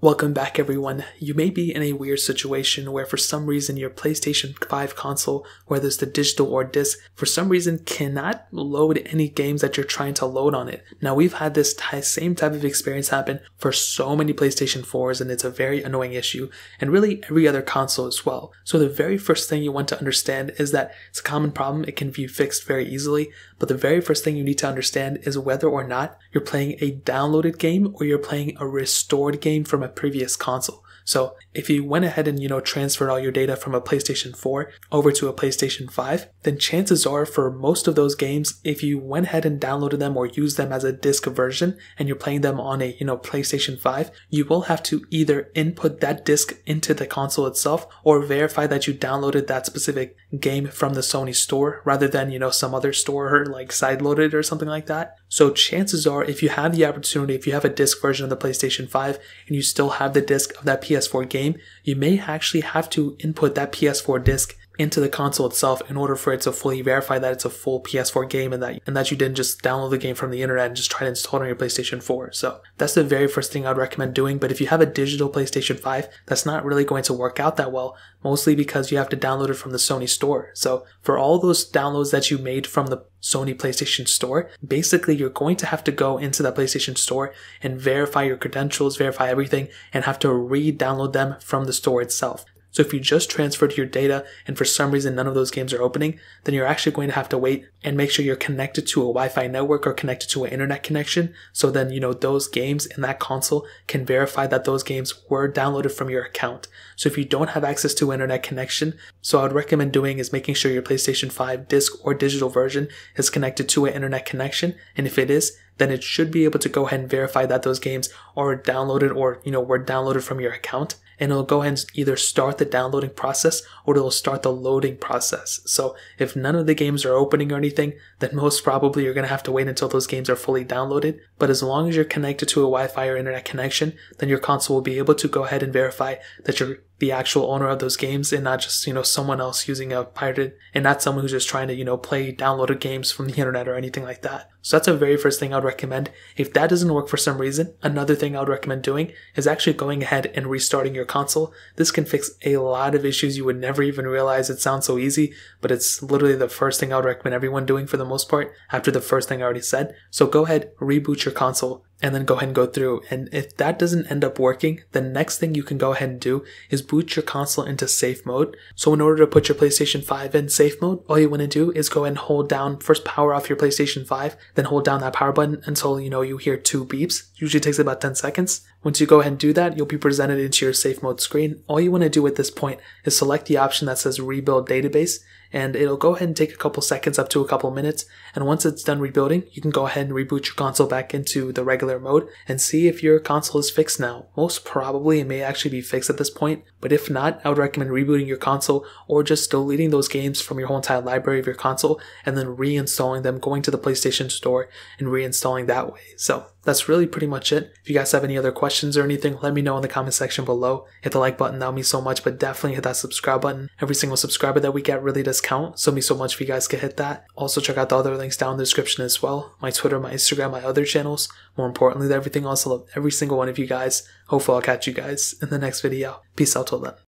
Welcome back everyone. You may be in a weird situation where for some reason your PlayStation 5 console, whether it's the digital or disc, for some reason cannot load any games that you're trying to load on it. Now we've had this same type of experience happen for so many PlayStation 4s and it's a very annoying issue, and really every other console as well. So the very first thing you want to understand is that it's a common problem, it can be fixed very easily, but the very first thing you need to understand is whether or not you're playing a downloaded game or you're playing a restored game from a previous console. So if you went ahead and transferred all your data from a PlayStation 4 over to a PlayStation 5, then chances are for most of those games, if you went ahead and downloaded them or used them as a disc version and you're playing them on a PlayStation 5, you will have to either input that disc into the console itself or verify that you downloaded that specific game from the Sony store rather than some other store or like sideloaded or something like that. So chances are if you have the opportunity, if you have a disc version of the PlayStation 5 and you still have the disc of that PS4 game, you may actually have to input that PS4 disc into the console itself in order for it to fully verify that it's a full PS4 game and that you didn't just download the game from the internet and just try to install it on your PlayStation 4. So that's the very first thing I'd recommend doing. But if you have a digital PlayStation 5, that's not really going to work out that well, mostly because you have to download it from the Sony store. So for all those downloads that you made from the Sony PlayStation Store, basically you're going to have to go into that PlayStation Store and verify your credentials, verify everything, and have to re-download them from the store itself. So if you just transferred your data and for some reason none of those games are opening, then you're actually going to have to wait and make sure you're connected to a Wi-Fi network or connected to an internet connection, so then those games in that console can verify that those games were downloaded from your account. So if you don't have access to an internet connection, so I would recommend doing is making sure your PlayStation 5 disc or digital version is connected to an internet connection, and if it is, then it should be able to go ahead and verify that those games are downloaded or were downloaded from your account, and it'll go ahead and either start the downloading process or it'll start the loading process. So if none of the games are opening or anything, then most probably you're going to have to wait until those games are fully downloaded. But as long as you're connected to a Wi-Fi or internet connection, then your console will be able to go ahead and verify that you're the actual owner of those games and not just, someone else using a pirated, and not someone who's just trying to, play downloaded games from the internet or anything like that. So that's the very first thing I would recommend. If that doesn't work for some reason, another thing I would recommend doing is actually going ahead and restarting your console. This can fix a lot of issues you would never even realize. It sounds so easy, but it's literally the first thing I would recommend everyone doing for the most part after the first thing I already said. So go ahead, reboot your console, and then go ahead and go through. And if that doesn't end up working, the next thing you can go ahead and do is boot your console into safe mode. So in order to put your PlayStation 5 in safe mode, all you want to do is go ahead and hold down, first power off your PlayStation 5, then hold down that power button until, you hear 2 beeps. Usually takes about 10 seconds. Once you go ahead and do that, you'll be presented into your safe mode screen. All you want to do at this point is select the option that says rebuild database, and it'll go ahead and take a couple seconds up to a couple minutes, and once it's done rebuilding, you can go ahead and reboot your console back into the regular mode and see if your console is fixed now. Most probably it may actually be fixed at this point, but if not, I would recommend rebooting your console or just deleting those games from your whole entire library of your console and then reinstalling them, going to the PlayStation Store and reinstalling that way. So that's really pretty much it. If you guys have any other questions or anything, let me know in the comment section below. Hit the like button, that would mean so much, but definitely hit that subscribe button. Every single subscriber that we get really does count, so it means so much if you guys could hit that. Also check out the other links down in the description as well. My Twitter, my Instagram, my other channels. More importantly than everything else, I love every single one of you guys. Hopefully I'll catch you guys in the next video. Peace out till then.